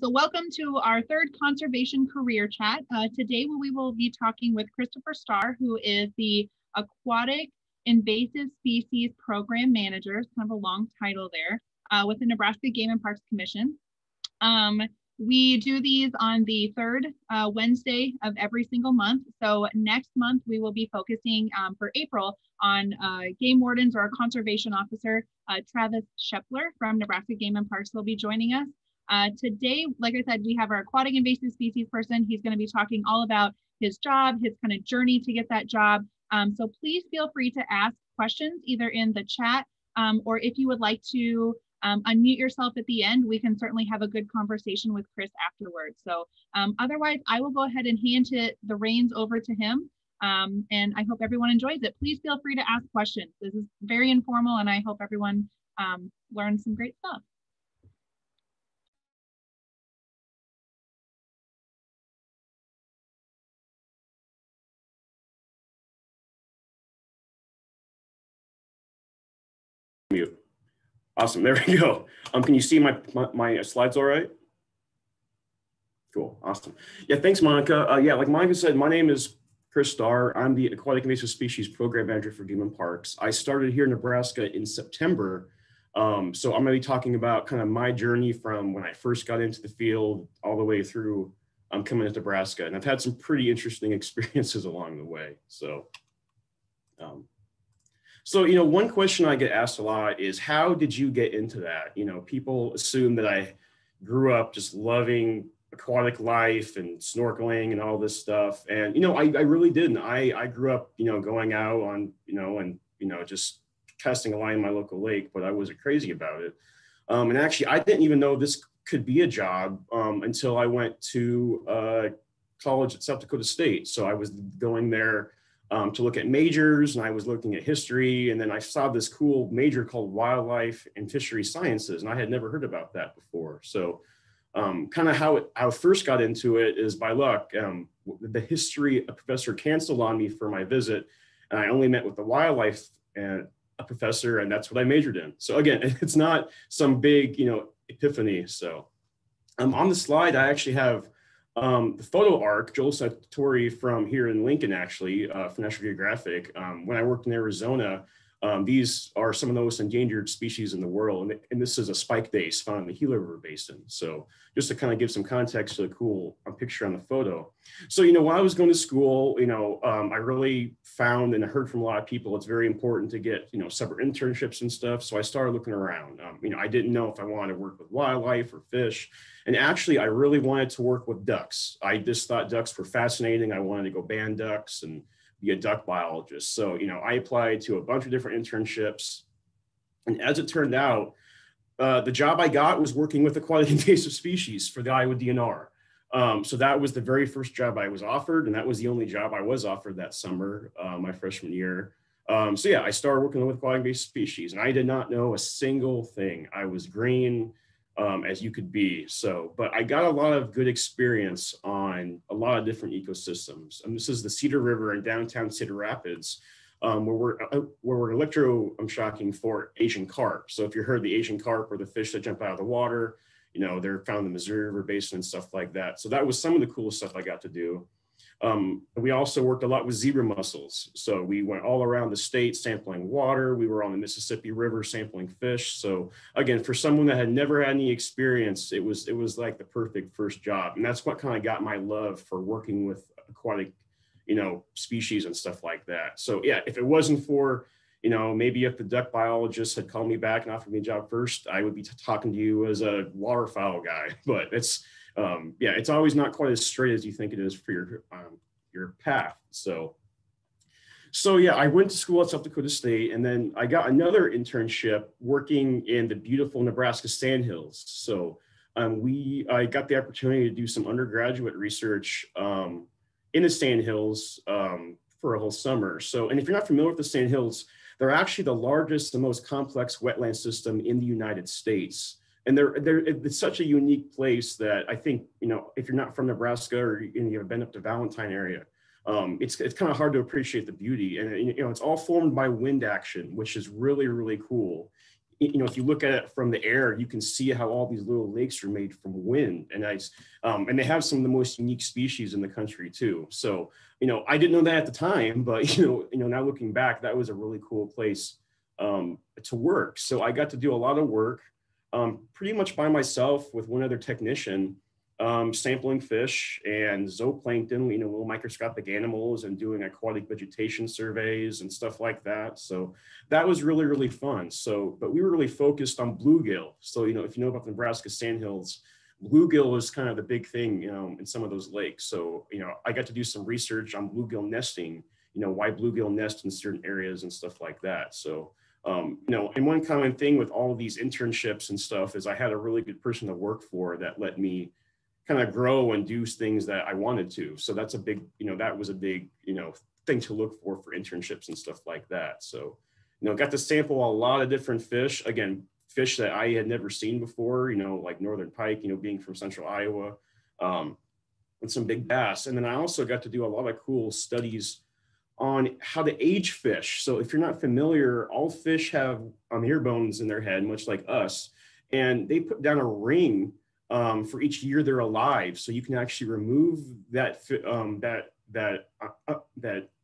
So welcome to our third conservation career chat. Today we will be talking with Kristopher Stahr, who is the Aquatic Invasive Species Program Manager, kind of a long title there, with the Nebraska Game and Parks Commission. We do these on the third Wednesday of every single month. So next month we will be focusing for April on game wardens or our conservation officer, Travis Schepler from Nebraska Game and Parks will be joining us. Today, like I said, we have our aquatic invasive species person. He's going to be talking all about his job, his kind of journey to get that job. So please feel free to ask questions either in the chat or if you would like to unmute yourself at the end, we can certainly have a good conversation with Chris afterwards. So otherwise, I will go ahead and hand the reins over to him. And I hope everyone enjoys it. Please feel free to ask questions. This is very informal, and I hope everyone learns some great stuff. Mute. Awesome. There we go. Can you see my slides all right? Cool. Awesome. Yeah, thanks, Monica. Yeah, like Monica said, my name is Chris Stahr. I'm the Aquatic Invasive Species Program Manager for Game and Parks. I started here in Nebraska in September. So I'm going to be talking about kind of my journey from when I first got into the field all the way through coming to Nebraska. And I've had some pretty interesting experiences along the way. So, you know, one question I get asked a lot is, how did you get into that? You know, people assume that I grew up just loving aquatic life and snorkeling and all this stuff. And, you know, I really didn't. I grew up, you know, going out on, you know, and, you know, just casting a line in my local lake, but I wasn't crazy about it. And actually, I didn't even know this could be a job until I went to college at South Dakota State. So I was going there to look at majors, and I was looking at history, and then I saw this cool major called wildlife and fishery sciences, and I had never heard about that before. So kind of how I first got into it is by luck. The history professor canceled on me for my visit, and I only met with the wildlife and a professor, and that's what I majored in. So again, it's not some big, you know, epiphany. So on the slide, I actually have the photo arc, Joel Sartori from here in Lincoln, actually, from National Geographic. When I worked in Arizona, these are some of the most endangered species in the world. And this is a spike bass found in the Gila River Basin. So just to kind of give some context to the cool picture on the photo. So, you know, while I was going to school, you know, I really found and heard from a lot of people, it's very important to get, you know, separate internships and stuff. So I started looking around. You know, I didn't know if I wanted to work with wildlife or fish. And actually, I really wanted to work with ducks. I just thought ducks were fascinating. I wanted to go ban ducks and be a duck biologist. So, you know, I applied to a bunch of different internships. And as it turned out, the job I got was working with aquatic invasive species for the Iowa DNR. So that was the very first job I was offered. And that was the only job I was offered that summer, my freshman year. So yeah, I started working with aquatic invasive species, and I did not know a single thing. I was green as you could be. So, but I got a lot of good experience on a lot of different ecosystems. And this is the Cedar River in downtown Cedar Rapids, where we're electroshocking for Asian carp. So if you heard the Asian carp or the fish that jump out of the water, you know, they're found in the Missouri River Basin and stuff like that. So that was some of the coolest stuff I got to do. We also worked a lot with zebra mussels. So we went all around the state sampling water. We were on the Mississippi River sampling fish. So again, for someone that had never had any experience, it was like the perfect first job. And that's what kind of got my love for working with aquatic, you know, species and stuff like that. So yeah, if it wasn't for, you know, maybe if the duck biologist had called me back and offered me a job first, I would be talking to you as a waterfowl guy, but it's, yeah, it's always not quite as straight as you think it is for your path. So yeah, I went to school at South Dakota State, and then I got another internship working in the beautiful Nebraska Sandhills. So I got the opportunity to do some undergraduate research in the Sandhills for a whole summer. So, and if you're not familiar with the Sandhills, they're actually the largest and most complex wetland system in the United States. And it's such a unique place that I think, you know, if you're not from Nebraska or you have been up to Valentine area, it's kind of hard to appreciate the beauty. And, you know, it's all formed by wind action, which is really, really cool. you know, if you look at it from the air, you can see how all these little lakes are made from wind and ice. And they have some of the most unique species in the country too. So, you know, I didn't know that at the time, but, you know, now looking back, that was a really cool place to work. So I got to do a lot of work pretty much by myself with one other technician, sampling fish and zooplankton, you know, little microscopic animals, and doing aquatic vegetation surveys and stuff like that. So that was really, really fun. So, but we were really focused on bluegill. So, you know, if you know about the Nebraska Sandhills, bluegill is kind of the big thing, you know, in some of those lakes. So, you know, I got to do some research on bluegill nesting, you know, why bluegill nest in certain areas and stuff like that. So, you know, and one common thing with all of these internships and stuff is I had a really good person to work for that let me kind of grow and do things that I wanted to. So that's a big, you know, that was a big, you know, thing to look for internships and stuff like that. So, you know, got to sample a lot of different fish. Again, fish that I had never seen before, you know, like northern pike, you know, being from central Iowa, and some big bass. And then I also got to do a lot of cool studies on how to age fish. So if you're not familiar, all fish have ear bones in their head, much like us, and they put down a ring for each year they're alive. So you can actually remove that that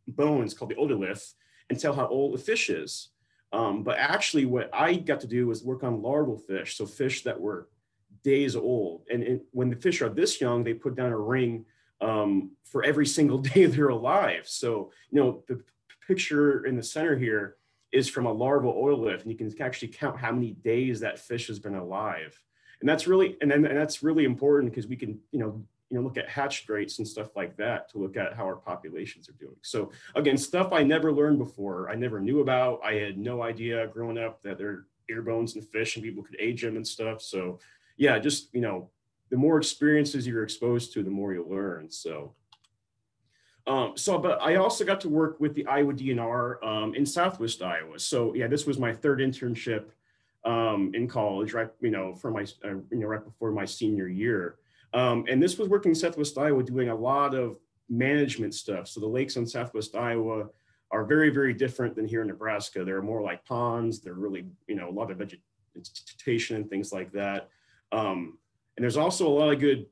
bone, it's called the otolith, and tell how old a fish is. But actually what I got to do was work on larval fish. So fish that were days old. And when the fish are this young, they put down a ring for every single day they're alive. So, you know, the picture in the center here is from a larval otolith, and you can actually count how many days that fish has been alive. And that's really, and that's really important because we can, you know, look at hatch rates and stuff like that to look at how our populations are doing. So again, stuff I never learned before, I never knew about. I had no idea growing up that there are ear bones in fish and people could age them and stuff. So yeah, just, you know, the more experiences you're exposed to, the more you learn. So, but I also got to work with the Iowa DNR in Southwest Iowa. So yeah, this was my third internship in college, right, you know, for my, you know, right before my senior year. And this was working in Southwest Iowa doing a lot of management stuff. So the lakes in Southwest Iowa are very, very different than here in Nebraska. They're more like ponds. They're really, you know, a lot of vegetation and things like that. And there's also a lot of good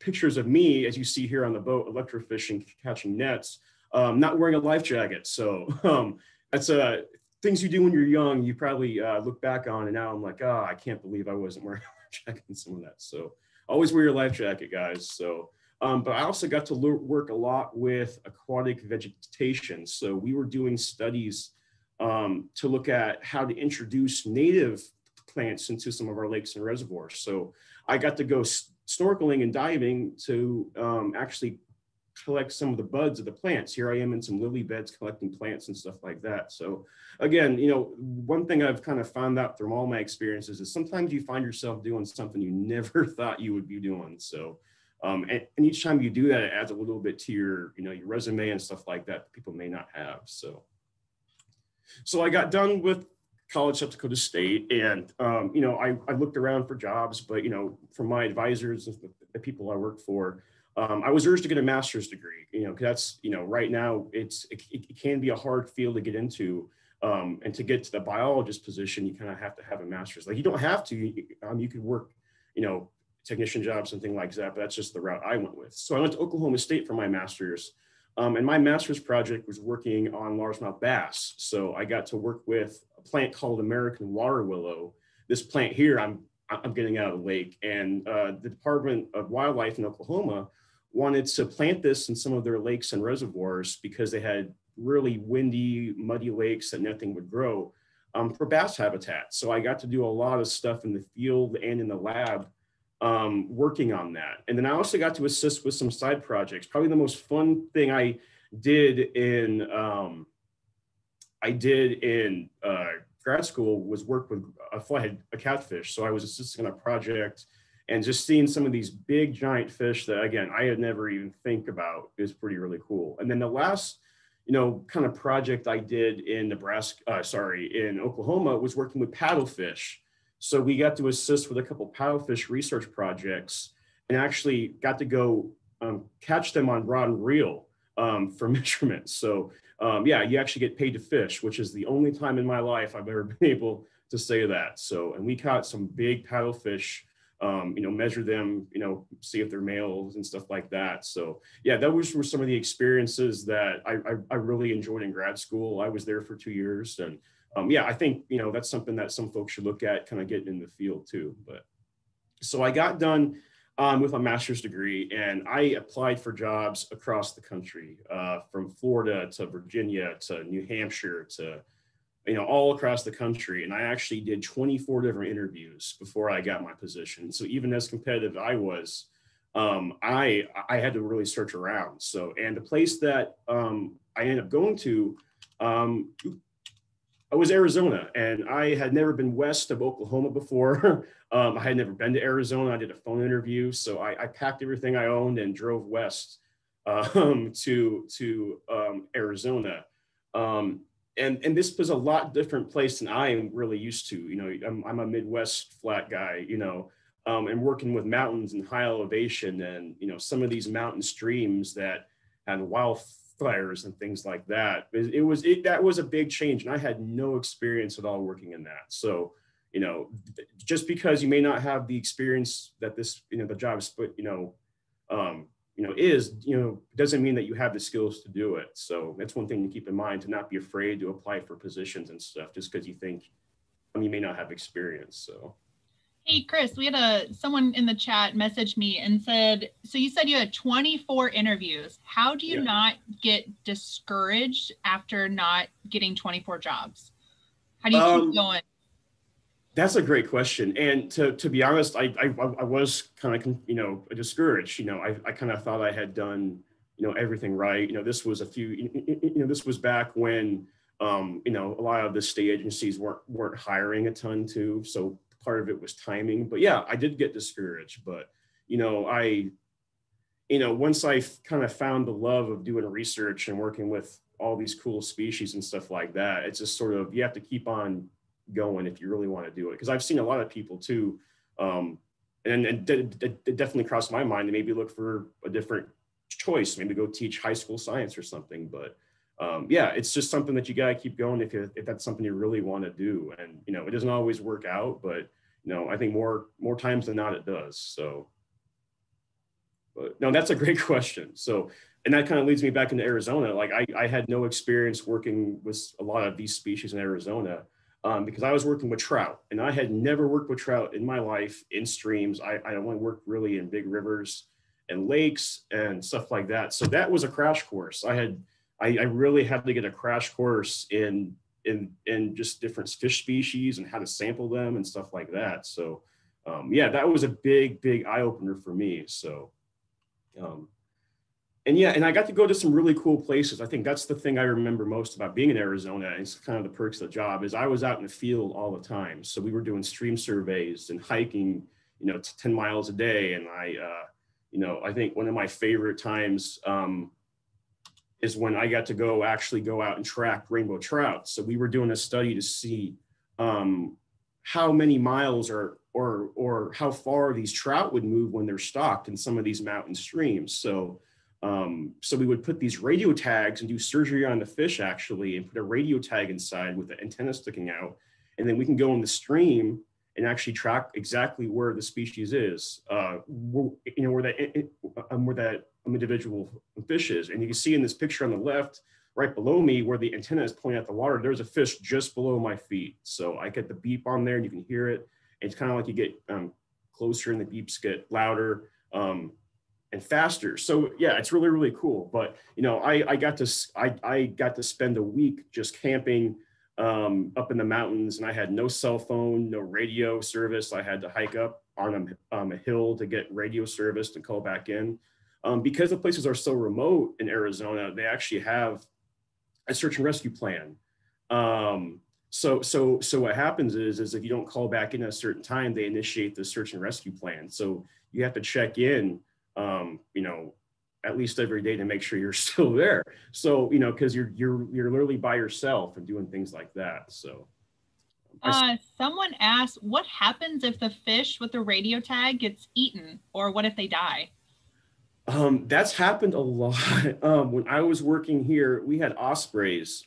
pictures of me, as you see here on the boat, electrofishing, catching nets, not wearing a life jacket. So that's a, things you do when you're young, you probably look back on, and now I'm like, oh, I can't believe I wasn't wearing a life jacket and some of that. So always wear your life jacket, guys. So, but I also got to work a lot with aquatic vegetation. So we were doing studies to look at how to introduce native plants into some of our lakes and reservoirs. So I got to go snorkeling and diving to actually collect some of the buds of the plants. Here I am in some lily beds collecting plants and stuff like that. So again, you know, one thing I've kind of found out from all my experiences is sometimes you find yourself doing something you never thought you would be doing. So, and each time you do that, it adds a little bit to your, you know, your resume and stuff like that, that people may not have. So I got done with college, South Dakota State. And, you know, I looked around for jobs, but, you know, from my advisors, the people I work for, I was urged to get a master's degree, you know, 'cause that's, you know, right now it can be a hard field to get into, and to get to the biologist position, you kind of have to have a master's. Like, you don't have to, you could work, you know, technician jobs and things like that, but that's just the route I went with. So I went to Oklahoma State for my master's, and my master's project was working on largemouth bass. So I got to work with a plant called American water willow. This plant here, I'm getting out of the lake, and the Department of Wildlife in Oklahoma wanted to plant this in some of their lakes and reservoirs because they had really windy, muddy lakes that nothing would grow for bass habitat. So I got to do a lot of stuff in the field and in the lab working on that. And then I also got to assist with some side projects. Probably the most fun thing I did in grad school was work with a flathead catfish. So I was assisting on a project and just seeing some of these big giant fish that, again, I had never even think about is pretty, really cool. And then the last, you know, kind of project I did in Oklahoma was working with paddlefish. So we got to assist with a couple paddlefish research projects and actually got to go catch them on rod and reel for measurements. So yeah, you actually get paid to fish, which is the only time in my life I've ever been able to say that. So, and we caught some big paddlefish, measure them, see if they're males and stuff like that. So yeah, those were some of the experiences that I really enjoyed in grad school. I was there for 2 years, and yeah, I think, that's something that some folks should look at, kind of getting in the field too. But so I got done with my master's degree, and I applied for jobs across the country, from Florida to Virginia to New Hampshire to, all across the country. And I actually did 24 different interviews before I got my position. So even as competitive I was, I had to really search around. So, and the place that I ended up going to, it was Arizona, and I had never been west of Oklahoma before. I had never been to Arizona. I did a phone interview, so I packed everything I owned and drove west to Arizona. And this was a lot different place than I am really used to. I'm a Midwest flat guy, and working with mountains and high elevation, and some of these mountain streams that had wildfires and things like that. That was a big change, and I had no experience at all working in that. So, just because you may not have the experience that this, the job split, doesn't mean that you have the skills to do it. So that's one thing to keep in mind, to not be afraid to apply for positions and stuff, just because you think, you may not have experience. So. Hey, Chris, we had someone in the chat message me and said, so you said you had 24 interviews. How do you not get discouraged after not getting 24 jobs? How do you keep going? That's a great question. And to be honest, I was kind of, discouraged. I kind of thought I had done, everything right. This was this was back when, a lot of the state agencies weren't hiring a ton too. So part of it was timing, but yeah, I did get discouraged. But, once I kind of found the love of doing research and working with all these cool species and stuff like that, it's just sort of, you have to keep on going if you really want to do it. Because I've seen a lot of people too, and it definitely crossed my mind to maybe look for a different choice, maybe go teach high school science or something. But yeah, it's just something that you got to keep going if that's something you really want to do. And it doesn't always work out, but I think more times than not it does. So, but no, that's a great question. So, and that kind of leads me back into Arizona. Like I had no experience working with a lot of these species in Arizona. Because I was working with trout, and I had never worked with trout in my life in streams. I only worked really in big rivers and lakes and stuff like that. So that was a crash course. I really had to get a crash course in just different fish species and how to sample them and stuff like that. So yeah, that was a big eye opener for me. So and yeah, and I got to go to some really cool places. I think that's the thing I remember most about being in Arizona, and it's kind of the perks of the job, is I was out in the field all the time. So we were doing stream surveys and hiking, 10 miles a day. And I think one of my favorite times is when I got to go out and track rainbow trout. So we were doing a study to see how many miles or how far these trout would move when they're stocked in some of these mountain streams. So we would put these radio tags and do surgery on the fish actually, and put a radio tag inside with the antenna sticking out. And then we can go in the stream and actually track exactly where the species is, where that individual fish is. And you can see in this picture on the left, right below me, where the antenna is pointing at the water, there's a fish just below my feet. So I get the beep on there and you can hear it. It's kind of like you get closer and the beeps get louder. And faster. So yeah, it's really cool. But I got to spend a week just camping up in the mountains, and I had no cell phone, no radio service. I had to hike up on a hill to get radio service to call back in. Because the places are so remote in Arizona, they actually have a search and rescue plan. So what happens is if you don't call back in at a certain time, they initiate the search and rescue plan. So you have to check in at least every day to make sure you're still there. So, cause you're literally by yourself and doing things like that. So. Someone asked, what happens if the fish with the radio tag gets eaten, or what if they die? That's happened a lot. When I was working here, we had ospreys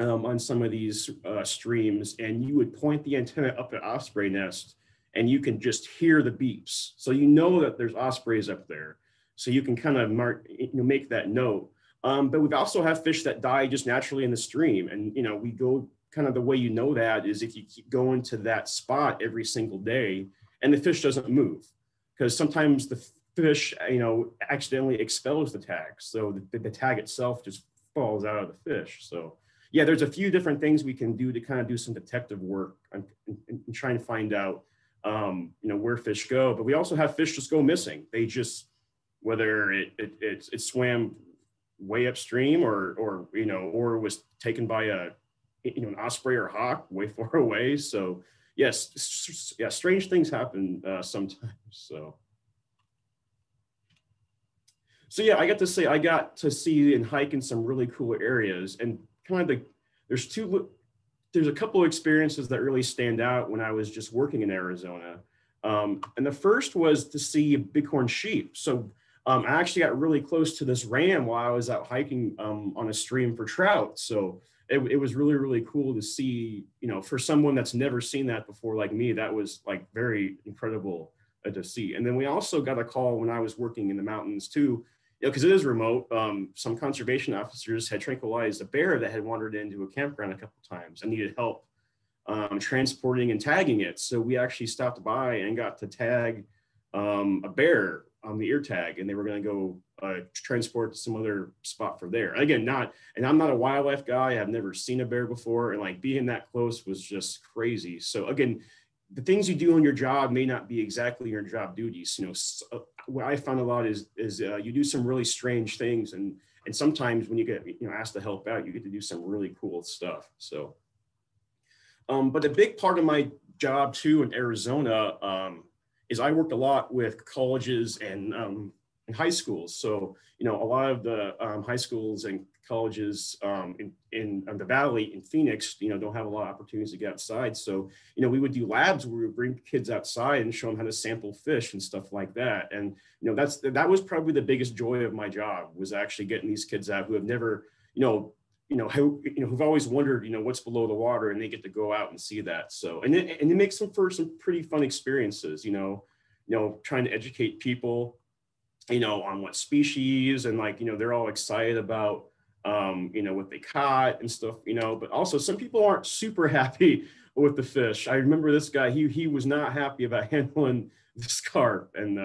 on some of these streams, and you would point the antenna up at osprey nest and you can just hear the beeps. So you know that there's ospreys up there. So you can kind of mark, you know, make that note. But we've also have fish that die just naturally in the stream. And, you know, we go kind of the way you know that is if you keep going to that spot every single day and the fish doesn't move, because sometimes the fish, you know, accidentally expels the tag. So the tag itself just falls out of the fish. So yeah, there's a few different things we can do to kind of do some detective work and trying to find out, you know, where fish go. But we also have fish just go missing. They just, whether it swam way upstream or you know, or was taken by a, you know, an osprey or hawk way far away. So yes, yeah, strange things happen sometimes. So yeah, I got to see and hike in some really cool areas, and kind of there's a couple of experiences that really stand out when I was just working in Arizona. And the first was to see bighorn sheep. So I actually got really close to this ram while I was out hiking on a stream for trout. So it was really, really cool to see, you know, for someone that's never seen that before like me, that was like very incredible to see. And then we also got a call when I was working in the mountains too, you know, because it is remote. Some conservation officers had tranquilized a bear that had wandered into a campground a couple times and needed help transporting and tagging it. So we actually stopped by and got to tag a bear on the ear tag, and they were going to go transport to some other spot for there. Again, I'm not a wildlife guy. I've never seen a bear before, and like being that close was just crazy. So again, the things you do on your job may not be exactly your job duties. You know, so what I found a lot is you do some really strange things, and sometimes when you get, you know, asked to help out, you get to do some really cool stuff. So. But a big part of my job too in Arizona is I worked a lot with colleges and high schools. So, you know, a lot of the high schools and colleges in the Valley in Phoenix, you know, don't have a lot of opportunities to get outside. So, you know, we would do labs where we would bring kids outside and show them how to sample fish and stuff like that. And, you know, that was probably the biggest joy of my job, was actually getting these kids out who have never, who've always wondered, you know, what's below the water, and they get to go out and see that. So, and it makes them for some pretty fun experiences, you know, trying to educate people, you know, on what species, and like, you know, they're all excited about, you know, what they caught and stuff, you know, but also some people aren't super happy with the fish. I remember this guy, he was not happy about handling this carp, and,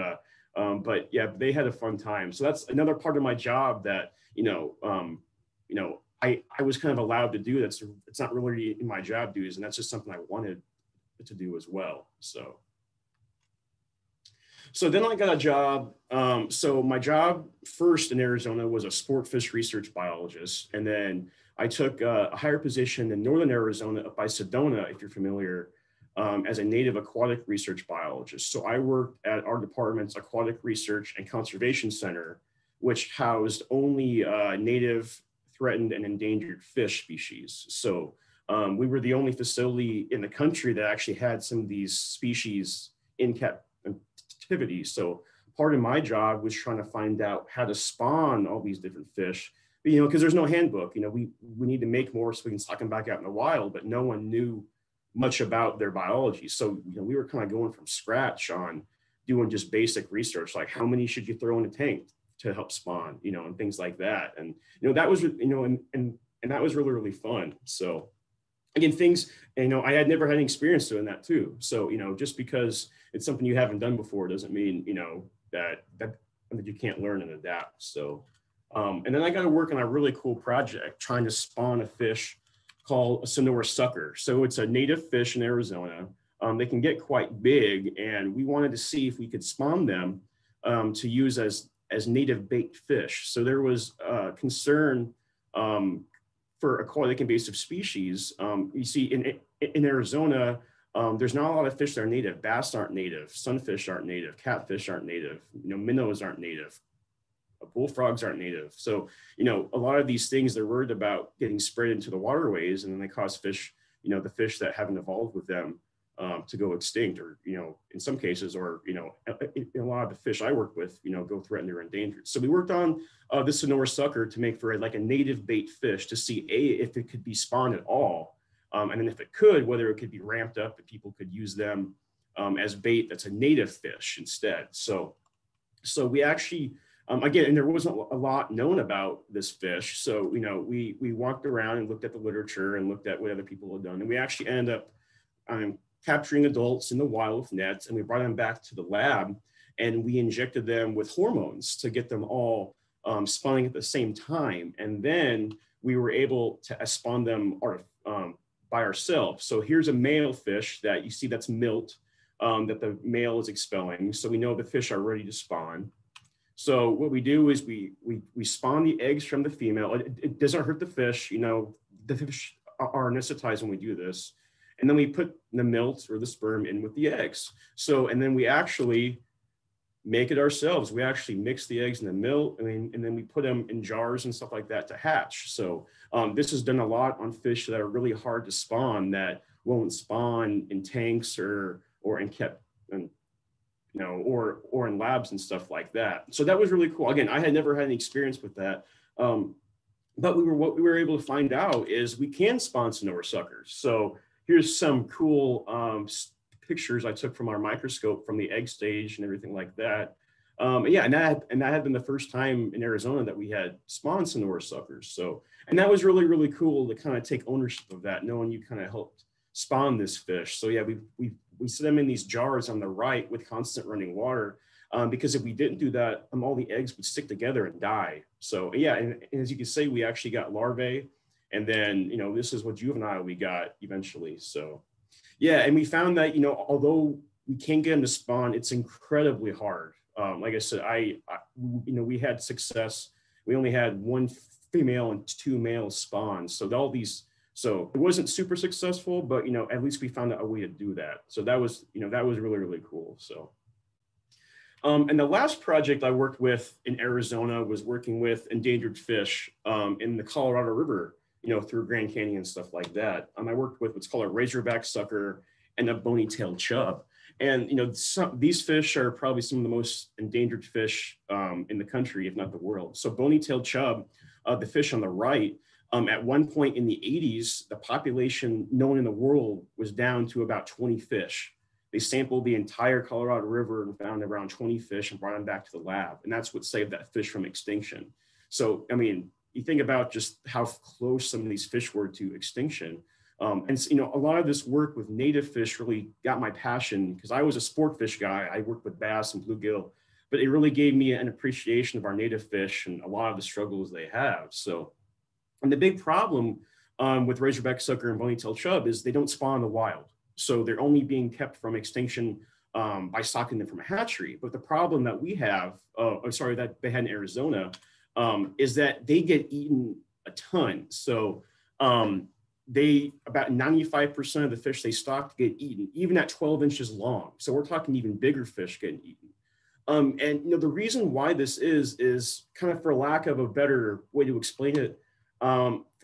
but yeah, they had a fun time. So that's another part of my job that, you know, I was kind of allowed to do that's, it's not really in my job duties, and that's just something I wanted to do as well. So then I got a job. So my job first in Arizona was a sport fish research biologist, and then I took a higher position in northern Arizona up by Sedona, if you're familiar, as a native aquatic research biologist. So I worked at our department's Aquatic Research and Conservation Center, which housed only native threatened and endangered fish species. So we were the only facility in the country that actually had some of these species in captivity. So part of my job was trying to find out how to spawn all these different fish, but, you know, because there's no handbook, you know, we need to make more so we can stock them back out in the wild, but no one knew much about their biology. So, you know, we were kind of going from scratch on doing just basic research, like how many should you throw in a tank to help spawn, you know, and things like that. And, you know, that was, you know, and that was really, really fun. So again, things, you know, I had never had any experience doing that too. So, you know, just because it's something you haven't done before doesn't mean, you know, that you can't learn and adapt. So, and then I got to work on a really cool project trying to spawn a fish called a Sonora sucker. So it's a native fish in Arizona. They can get quite big, and we wanted to see if we could spawn them to use as native bait fish. So there was concern for aquatic invasive species. You see in Arizona, there's not a lot of fish that are native. Bass aren't native, sunfish aren't native, catfish aren't native, you know, minnows aren't native, bullfrogs aren't native. So, you know, a lot of these things they're worried about getting spread into the waterways, and then they cause fish, you know, the fish that haven't evolved with them to go extinct, or, you know, in some cases, or, you know, a lot of the fish I work with, you know, go threatened or endangered. So we worked on this Sonora sucker to make for like a native bait fish to see if it could be spawned at all. And then if it could, whether it could be ramped up, if people could use them as bait that's a native fish instead. So we actually, again, and there wasn't a lot known about this fish. So, you know, we walked around and looked at the literature and looked at what other people had done. And we actually ended up capturing adults in the wild with nets, and we brought them back to the lab, and we injected them with hormones to get them all spawning at the same time. And then we were able to spawn them by ourselves. So here's a male fish that you see that's milt, that the male is expelling. So we know the fish are ready to spawn. So what we do is we spawn the eggs from the female. It doesn't hurt the fish, you know, the fish are anesthetized when we do this. And then we put the milt or the sperm in with the eggs. So, and then we actually make it ourselves. We actually mix the eggs in the milt, and then we put them in jars and stuff like that to hatch. So this has done a lot on fish that are really hard to spawn, that won't spawn in tanks or in kept, and, you know, or in labs and stuff like that. So that was really cool. Again, I had never had any experience with that, but what we were able to find out is we can spawn Sonora suckers. So here's some cool pictures I took from our microscope from the egg stage and everything like that. And that had been the first time in Arizona that we had spawned Sonora suckers. So, and that was really, really cool to kind of take ownership of that, knowing you kind of helped spawn this fish. So yeah, we set them in these jars on the right with constant running water, because if we didn't do that, all the eggs would stick together and die. So yeah, and as you can see, we actually got larvae, and then, you know, this is what juvenile we got eventually. So yeah, and we found that, you know, although we can get them to spawn, it's incredibly hard. Like I said, I you know, we had success. We only had one female and two males spawn. So so it wasn't super successful, but, you know, at least we found out a way to do that. So that was, you know, that was really, really cool. So, and the last project I worked with in Arizona was working with endangered fish in the Colorado River, you know, through Grand Canyon and stuff like that. I worked with what's called a razorback sucker and a bony tailed chub. And, you know, these fish are probably some of the most endangered fish in the country, if not the world. So bony tailed chub, the fish on the right, at one point in the 80s, the population known in the world was down to about 20 fish. They sampled the entire Colorado River and found around 20 fish and brought them back to the lab. And that's what saved that fish from extinction. So, I mean, you think about just how close some of these fish were to extinction. And, you know, a lot of this work with native fish really got my passion, because I was a sport fish guy. I worked with bass and bluegill, but it really gave me an appreciation of our native fish and a lot of the struggles they have. So, and the big problem with razorback sucker and bony-tailed chub is they don't spawn in the wild. So they're only being kept from extinction by stocking them from a hatchery. But the problem that we have, that they had in Arizona, is that they get eaten a ton. So about 95% of the fish they stocked get eaten, even at 12 inches long. So we're talking even bigger fish getting eaten. And you know, the reason why this is kind of, for lack of a better way to explain it,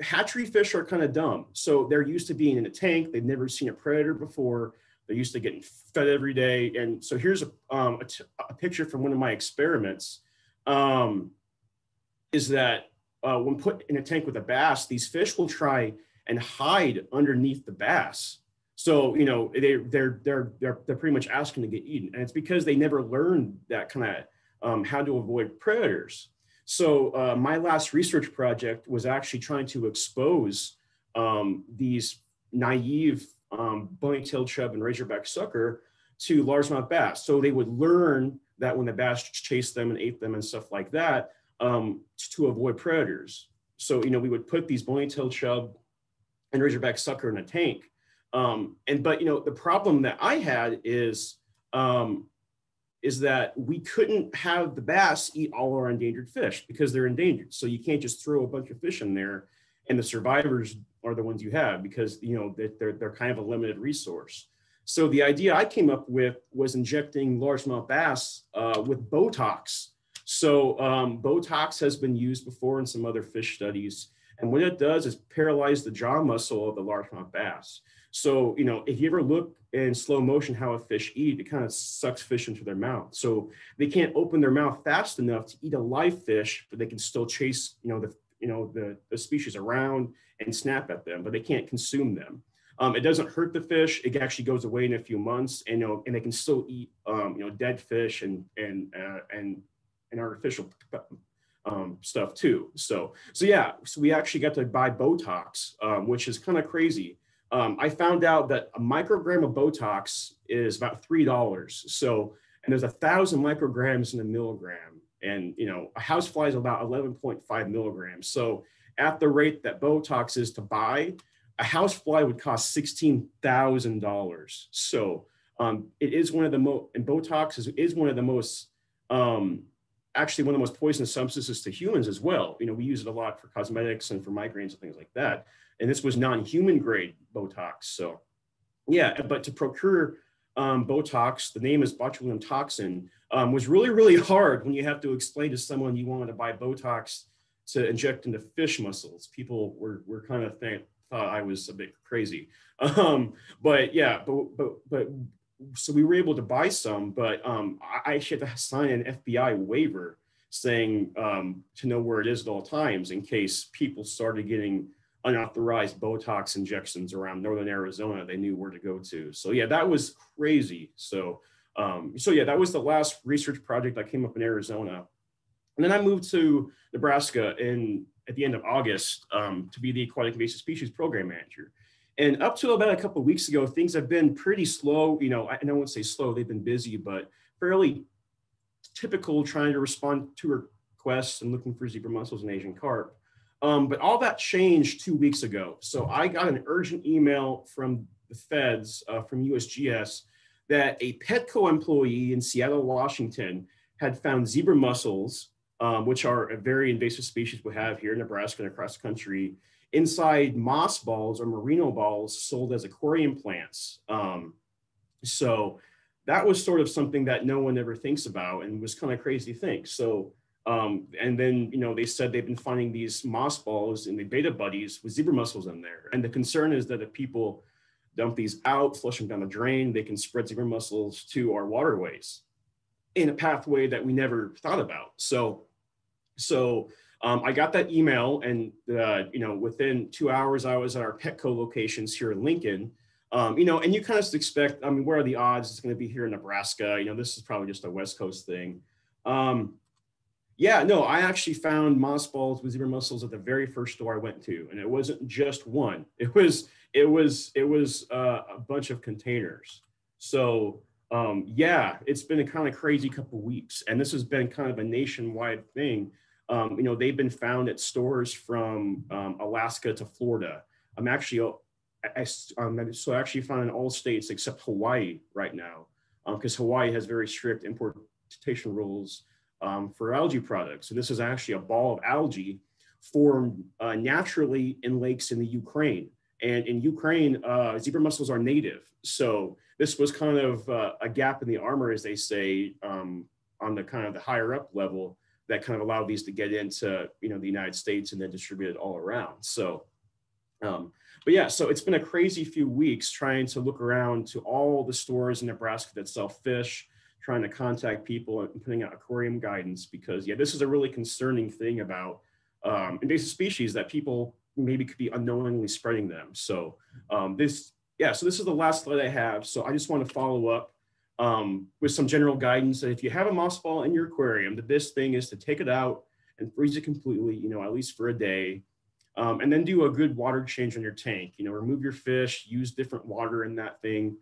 hatchery fish are kind of dumb. So they're used to being in a tank. They've never seen a predator before. They're used to getting fed every day. And so here's a picture from one of my experiments, is that when put in a tank with a bass, these fish will try and hide underneath the bass. So, you know, they're pretty much asking to get eaten. And it's because they never learned that kind of how to avoid predators. So my last research project was actually trying to expose these naive bony-tailed chub and razorback sucker to largemouth bass. So they would learn that when the bass chased them and ate them and stuff like that, to avoid predators. So, you know, we would put these bony-tailed chub and razorback sucker in a tank. But, you know, the problem that I had is that we couldn't have the bass eat all our endangered fish because they're endangered. So you can't just throw a bunch of fish in there, and the survivors are the ones you have, because, you know, they're kind of a limited resource. So the idea I came up with was injecting largemouth bass with Botox. So Botox has been used before in some other fish studies. And what it does is paralyze the jaw muscle of the largemouth bass. So, you know, if you ever look in slow motion how a fish eat, it kind of sucks fish into their mouth. So they can't open their mouth fast enough to eat a live fish, but they can still chase, the species around and snap at them, but they can't consume them. It doesn't hurt the fish. It actually goes away in a few months, and and they can still eat dead fish and artificial stuff too. So yeah, so we actually got to buy Botox, which is kind of crazy. I found out that a microgram of Botox is about $3. So, and there's 1,000 micrograms in a milligram, and a housefly is about 11.5 milligrams. So, at the rate that Botox is to buy, a housefly would cost $16,000. So, it is one of the most, and Botox is one of the most, actually one of the most poisonous substances to humans as well. We use it a lot for cosmetics and for migraines and things like that. And this was non-human grade Botox. So, yeah, but to procure Botox, the name is botulinum toxin, was really, really hard when you have to explain to someone you wanted to buy Botox to inject into fish muscles. People were kind of thought I was a bit crazy. So we were able to buy some, but I actually had to sign an FBI waiver saying to know where it is at all times in case people started getting unauthorized Botox injections around northern Arizona. They knew where to go to. So yeah, that was crazy. So, yeah, that was the last research project I came up in Arizona. And then I moved to Nebraska at the end of August to be the Aquatic Invasive Species Program Manager. And up to about a couple of weeks ago, things have been pretty slow. And I won't say slow, they've been busy, but fairly typical trying to respond to requests and looking for zebra mussels and Asian carp. But all that changed 2 weeks ago. So I got an urgent email from the feds, from USGS, that a Petco employee in Seattle, Washington had found zebra mussels, which are a very invasive species we have here in Nebraska and across the country, inside moss balls or merino balls sold as aquarium plants. So that was sort of something that no one ever thinks about and was kind of crazy to think. So, and then, they said they've been finding these moss balls in the beta buddies with zebra mussels in there. And the concern is that if people dump these out, flush them down the drain, they can spread zebra mussels to our waterways in a pathway that we never thought about. So I got that email, and, within 2 hours, I was at our Petco locations here in Lincoln, and you kind of expect, where are the odds it's going to be here in Nebraska? This is probably just a West Coast thing. I actually found moss balls with zebra mussels at the very first store I went to. And it wasn't just one, it was a bunch of containers. So, it's been a kind of crazy couple of weeks, and this has been kind of a nationwide thing. They've been found at stores from Alaska to Florida. I actually found in all states except Hawaii right now, because Hawaii has very strict importation rules for algae products. So this is actually a ball of algae formed naturally in lakes in the Ukraine. And in Ukraine, zebra mussels are native. So this was kind of a gap in the armor, as they say, on the kind of the higher up level, that kind of allowed these to get into, the United States and then distributed all around. So, so it's been a crazy few weeks trying to look around to all the stores in Nebraska that sell fish, trying to contact people and putting out aquarium guidance, because this is a really concerning thing about invasive species that people maybe could be unknowingly spreading them. So so this is the last slide I have. So I just want to follow up with some general guidance that if you have a moss ball in your aquarium, the best thing is to take it out and freeze it completely, at least for a day, and then do a good water change on your tank. Remove your fish, use different water in that thing,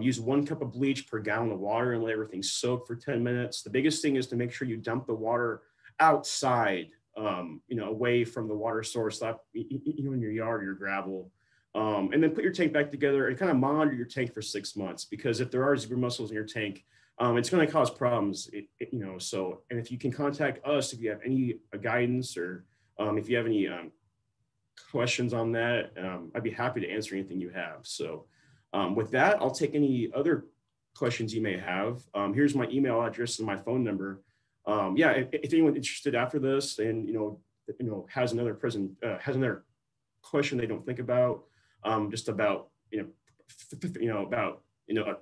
use 1 cup of bleach per gallon of water and let everything soak for 10 minutes. The biggest thing is to make sure you dump the water outside, away from the water source, not in your yard or your gravel. And then put your tank back together and kind of monitor your tank for 6 months, because if there are zebra mussels in your tank, it's going to cause problems, and if you can contact us, if you have any guidance or if you have any questions on that, I'd be happy to answer anything you have. So with that, I'll take any other questions you may have. Here's my email address and my phone number. If anyone's interested after this and, has another question they don't think about, just about about, a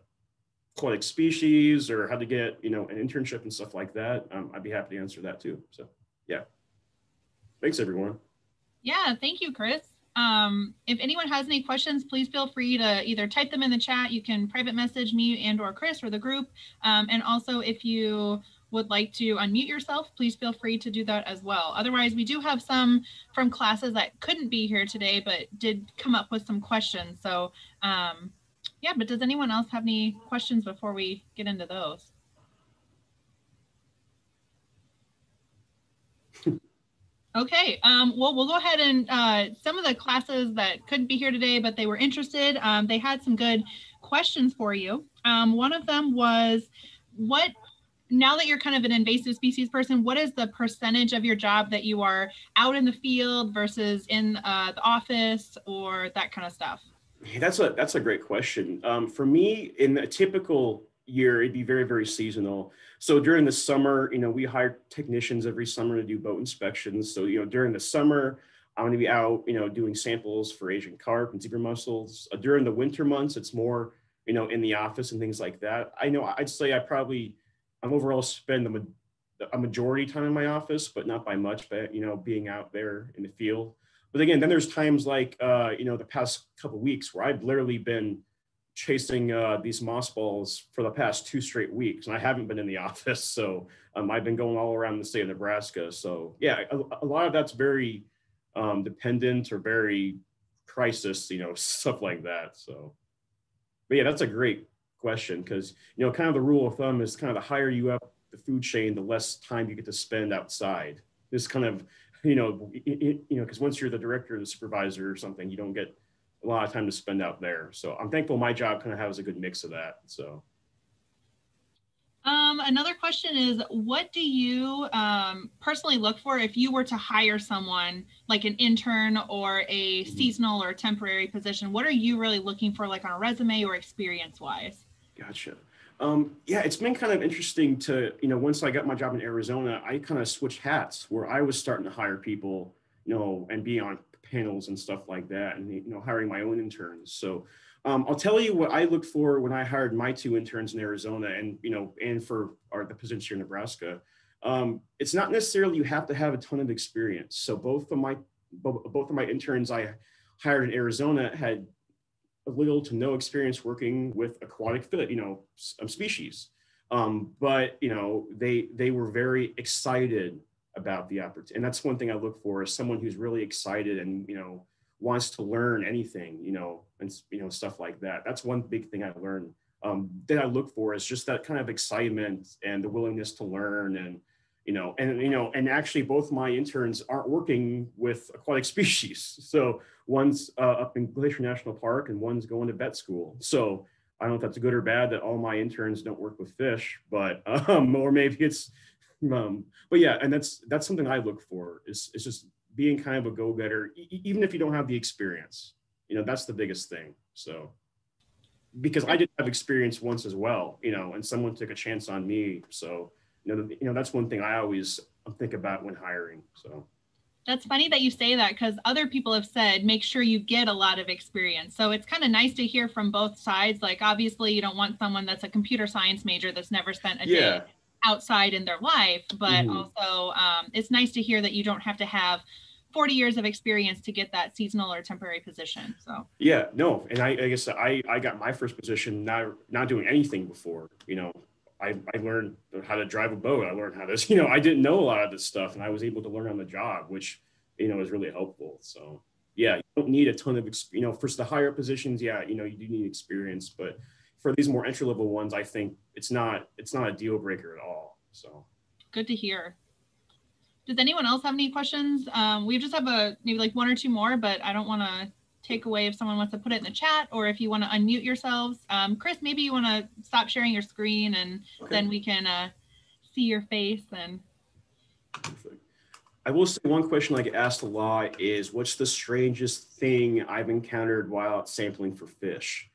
aquatic species or how to get, an internship and stuff like that, I'd be happy to answer that too. So yeah, thanks everyone. Yeah, thank you, Chris. If anyone has any questions, please feel free to either type them in the chat. You can private message me and or Chris or the group. And also if you would like to unmute yourself, please feel free to do that as well. Otherwise, we do have some from classes that couldn't be here today, but did come up with some questions. So yeah, but does anyone else have any questions before we get into those? Okay, well, we'll go ahead and some of the classes that couldn't be here today, but they were interested, they had some good questions for you. One of them was, what, now that you're kind of an invasive species person, what is the percentage of your job that you are out in the field versus in the office or that kind of stuff? That's a great question. For me, in a typical year, it'd be very, very seasonal. So during the summer, we hire technicians every summer to do boat inspections. So, during the summer, I'm going to be out, doing samples for Asian carp and zebra mussels. During the winter months, it's more, in the office and things like that. I'd say I'm overall spend a majority time in my office, but not by much, but, being out there in the field. But again, then there's times like, the past couple of weeks where I've literally been chasing these moss balls for the past 2 straight weeks, and I haven't been in the office. So I've been going all around the state of Nebraska. So yeah, a lot of that's very dependent or very crisis, stuff like that. So, but yeah, that's a great question because, kind of the rule of thumb is kind of the higher you up the food chain, the less time you get to spend outside. This kind of, because once you're the director or the supervisor or something, you don't get a lot of time to spend out there. So I'm thankful my job kind of has a good mix of that. So. Another question is, what do you personally look for if you were to hire someone like an intern or a seasonal or temporary position? What are you really looking for, like on a resume or experience wise? Gotcha. Yeah, it's been kind of interesting to, once I got my job in Arizona, I kind of switched hats where I was starting to hire people, and be on panels and stuff like that, and hiring my own interns. So I'll tell you what I looked for when I hired my 2 interns in Arizona, and and for the position here in Nebraska. It's not necessarily you have to have a ton of experience. So both of my interns I hired in Arizona had a little to no experience working with aquatic species, but they were very excited about the opportunity. And that's one thing I look for, is someone who's really excited and, wants to learn anything, and, stuff like that. That's one big thing I learned that I look for, is just that kind of excitement and the willingness to learn. And, and actually both my interns aren't working with aquatic species. So one's up in Glacier National Park and one's going to vet school. So I don't know if that's good or bad that all my interns don't work with fish, but, or maybe it's, but yeah, and that's something I look for, is just being kind of a go-getter, even if you don't have the experience. That's the biggest thing. So, because I did have experience once as well, and someone took a chance on me. So, that's one thing I always think about when hiring. So. That's funny that you say that, because other people have said, make sure you get a lot of experience. So it's kind of nice to hear from both sides. Like, obviously you don't want someone that's a computer science major that's never spent a day outside in their life, but also it's nice to hear that you don't have to have 40 years of experience to get that seasonal or temporary position. So yeah, no, and I guess I got my first position not doing anything before. I learned how to drive a boat. I learned how to, I didn't know a lot of this stuff, and I was able to learn on the job, which is really helpful. So yeah, you don't need a ton of for the higher positions. Yeah, you do need experience, but for these more entry-level ones, I think it's not a deal breaker at all. So good to hear. Does anyone else have any questions? We just have maybe like 1 or 2 more, but I don't want to take away if someone wants to put it in the chat, or if you want to unmute yourselves. Chris, maybe you want to stop sharing your screen, and then we can see your face. And I will say, one question I get asked a lot is, what's the strangest thing I've encountered while out sampling for fish?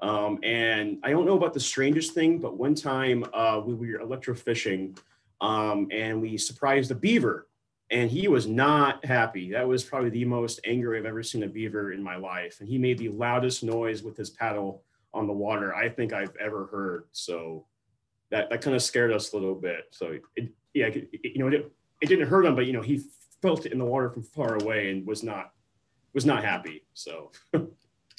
And I don't know about the strangest thing, but one time we were electrofishing and we surprised a beaver And he was not happy. That was probably the most angry I've ever seen a beaver in my life. And he made the loudest noise with his paddle on the water I think I've ever heard. So that kind of scared us a little bit. So it didn't hurt him, but he felt it in the water from far away and was not happy. So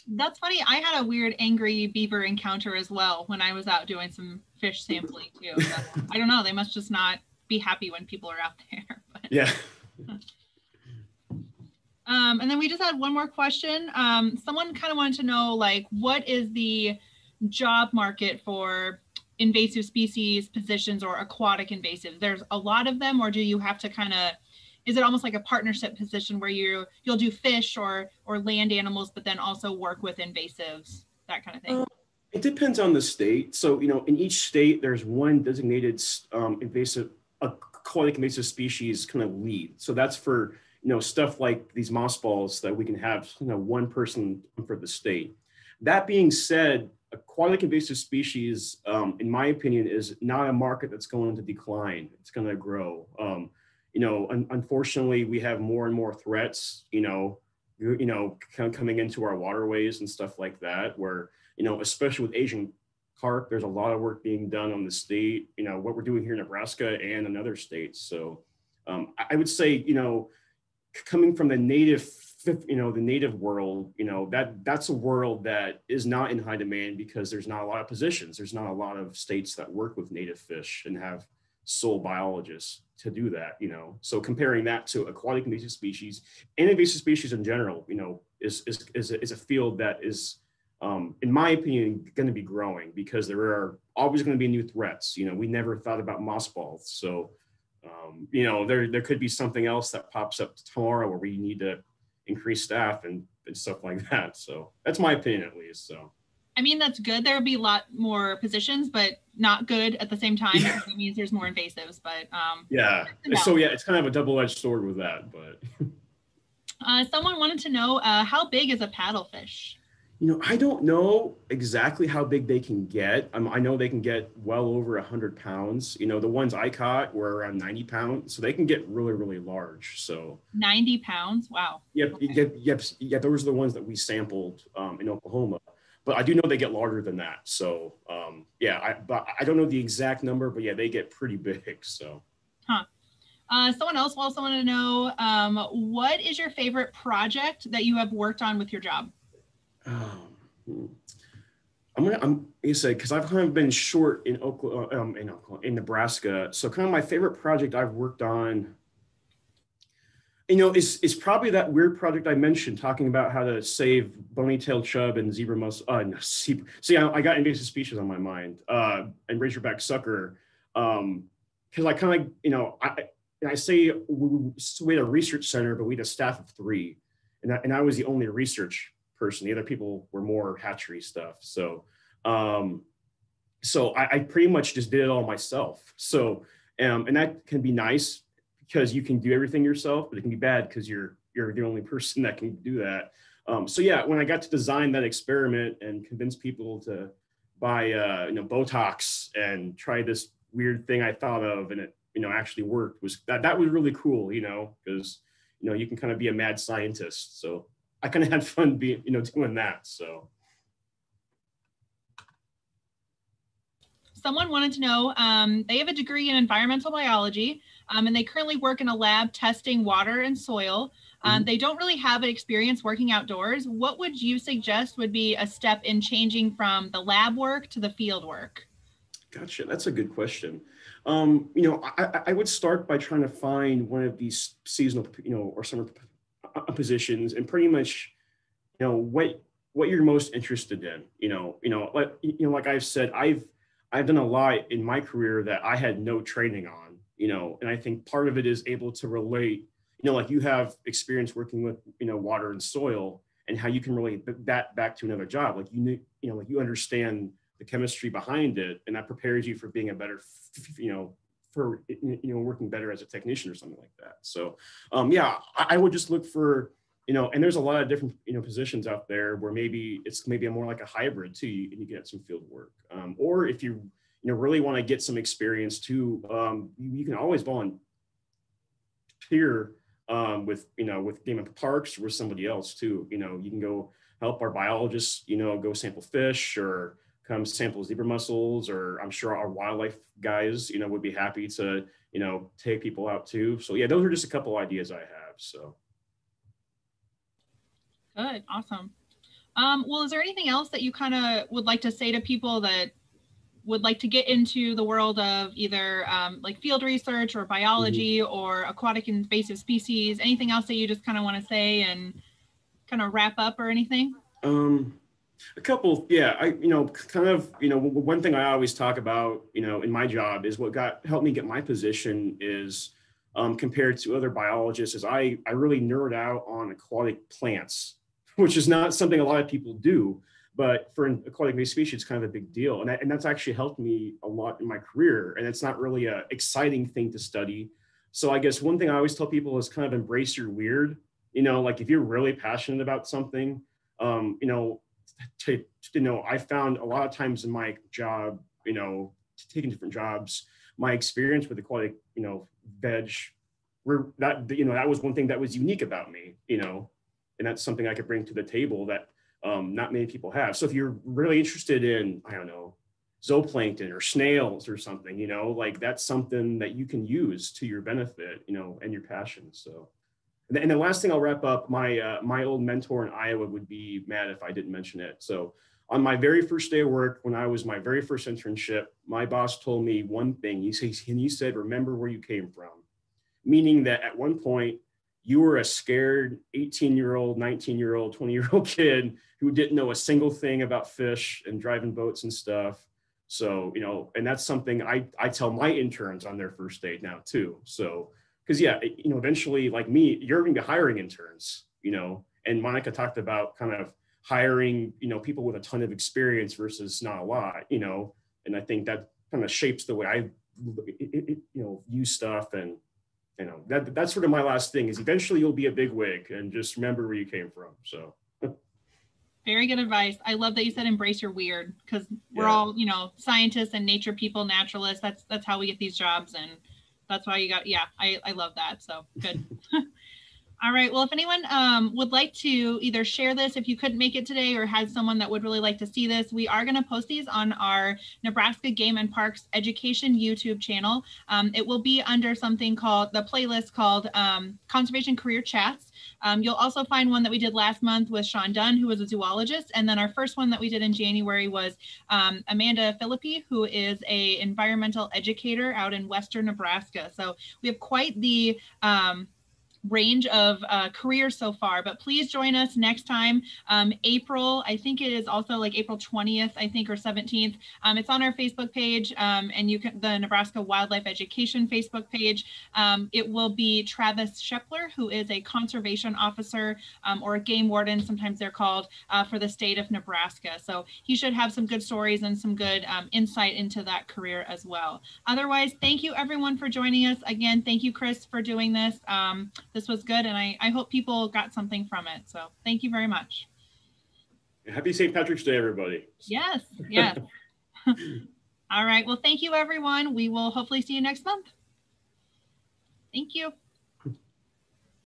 that's funny. I had a weird angry beaver encounter as well when I was out doing some fish sampling too. But I don't know. They must just not be happy when people are out there. But. Yeah. And then we just had one more question. Someone kind of wanted to know, what is the job market for invasive species positions or aquatic invasives? There's a lot of them, or do you have to is it almost like a partnership position where you'll do fish or land animals, but then also work with invasives, that kind of thing? It depends on the state. So, in each state, there's one designated aquatic invasive species kind of lead. So that's for, stuff like these moss balls that we can have, one person for the state. That being said, aquatic invasive species, in my opinion, is not a market that's going to decline. It's going to grow. Unfortunately, we have more and more threats, coming into our waterways and stuff like that, where, especially with Asian carp, there's a lot of work being done on the state, what we're doing here in Nebraska and in other states. So I would say, coming from the native, the native world, that's a world that is not in high demand because there's not a lot of positions. There's not a lot of states that work with native fish and have sole biologists to do that, So comparing that to aquatic invasive species and invasive species in general, is a field that is, in my opinion, going to be growing because there are always going to be new threats. We never thought about moss balls, so there could be something else that pops up tomorrow where we need to increase staff and stuff like that. So that's my opinion, at least. So. I mean, that's good. There would be a lot more positions, but not good at the same time. Yeah. It means there's more invasives, but. Yeah. So yeah, it's kind of a double-edged sword with that, but. Someone wanted to know, how big is a paddlefish? I don't know exactly how big they can get. I know they can get well over 100 pounds. The ones I caught were around 90 pounds. So they can get really, really large. So 90 pounds. Wow. Yep. Okay. Yep. Those are the ones that we sampled in Oklahoma. But I do know they get larger than that. So I don't know the exact number, but yeah, they get pretty big, so. Huh. Someone else also wanted to know, what is your favorite project that you have worked on with your job? Because I've kind of been short in Oklahoma, in Nebraska. So kind of my favorite project I've worked on, it's probably that weird project I mentioned, talking about how to save bony tailed chub and zebra mussel. I got invasive species on my mind, and razorback sucker, because I kind of, I say we had a research center, but we had a staff of 3, and I was the only research person. The other people were more hatchery stuff. So, I pretty much just did it all myself. So, and that can be nice, because you can do everything yourself, but it can be bad because you're the only person that can do that. So yeah, when I got to design that experiment and convince people to buy Botox and try this weird thing I thought of, and it actually worked, was that was really cool, because you can kind of be a mad scientist. So I kind of had fun doing that. So. Someone wanted to know, they have a degree in environmental biology, and they currently work in a lab testing water and soil. They don't really have an experience working outdoors. What would you suggest would be a step in changing from the lab work to the field work? Gotcha. That's a good question. I would start by trying to find one of these seasonal, or summer positions, and pretty much, what you're most interested in. Like I've said, I've done a lot in my career that I had no training on, and I think part of it is able to relate, like you have experience working with, water and soil, and how you can relate that back to another job. Like, like you understand the chemistry behind it, and that prepares you for being a better, working better as a technician or something like that. So I would just look for, and there's a lot of different, positions out there where maybe it's more like a hybrid too, and you get some field work. Or if you, really want to get some experience too, you can always volunteer here with, with Game and Parks, or with somebody else too. You can go help our biologists, go sample fish, or come sample zebra mussels, or I'm sure our wildlife guys, would be happy to, take people out too. So yeah, those are just a couple ideas I have, so. Good, awesome. Well, is there anything else that you kind of would like to say to people that would like to get into the world of either like field research or biology or aquatic and invasive species? Anything else that you just kind of want to say and kind of wrap up or anything? A couple, yeah, one thing I always talk about, in my job is what helped me get my position is compared to other biologists is I really nerd out on aquatic plants, which is not something a lot of people do, but for an aquatic species, it's kind of a big deal. And that's actually helped me a lot in my career. And it's not really an exciting thing to study. So I guess one thing I always tell people is kind of embrace your weird, like if you're really passionate about something, I found a lot of times in my job, taking different jobs, my experience with aquatic, veg, that was one thing that was unique about me, and that's something I could bring to the table that not many people have. So if you're really interested in, I don't know, zooplankton or snails or something, like that's something that you can use to your benefit, and your passion. So, and the last thing I'll wrap up, my old mentor in Iowa would be mad if I didn't mention it. So on my very first day of work, when I was my very first internship, my boss told me one thing. He said, remember where you came from, meaning that at one point, you were a scared 18-year-old, 19-year-old, 20-year-old kid who didn't know a single thing about fish and driving boats and stuff. So, and that's something I tell my interns on their first day now too. So, because yeah, eventually like me, you're going to be hiring interns, and Monica talked about kind of hiring, people with a ton of experience versus not a lot, and I think that kind of shapes the way I use stuff. And that's sort of my last thing is eventually you'll be a bigwig and just remember where you came from. So very good advice. I love that you said embrace your weird, because we're all, scientists and nature people, naturalists. That's how we get these jobs. And that's why you got, I love that. So good. All right. Well, if anyone would like to either share this, if you couldn't make it today, or had someone that would really like to see this, we are going to post these on our Nebraska Game and Parks Education YouTube channel. It will be under something called the playlist called Conservation Career Chats. You'll also find one that we did last month with Sean Dunn, who was a zoologist. And then our first one that we did in January was Amanda Philippi, who is an environmental educator out in Western Nebraska. So we have quite the range of careers so far, but please join us next time, April, I think it is also like April 20th, I think, or 17th. It's on our Facebook page, and you can, the Nebraska Wildlife Education Facebook page. It will be Travis Schepler, who is a conservation officer or a game warden, sometimes they're called, for the state of Nebraska. So he should have some good stories and some good insight into that career as well. Otherwise, thank you everyone for joining us. Again, thank you, Chris, for doing this. This was good, and I hope people got something from it. So thank you very much. Happy St. Patrick's Day, everybody. Yes, yes. All right. Well, thank you, everyone. We will hopefully see you next month. Thank you.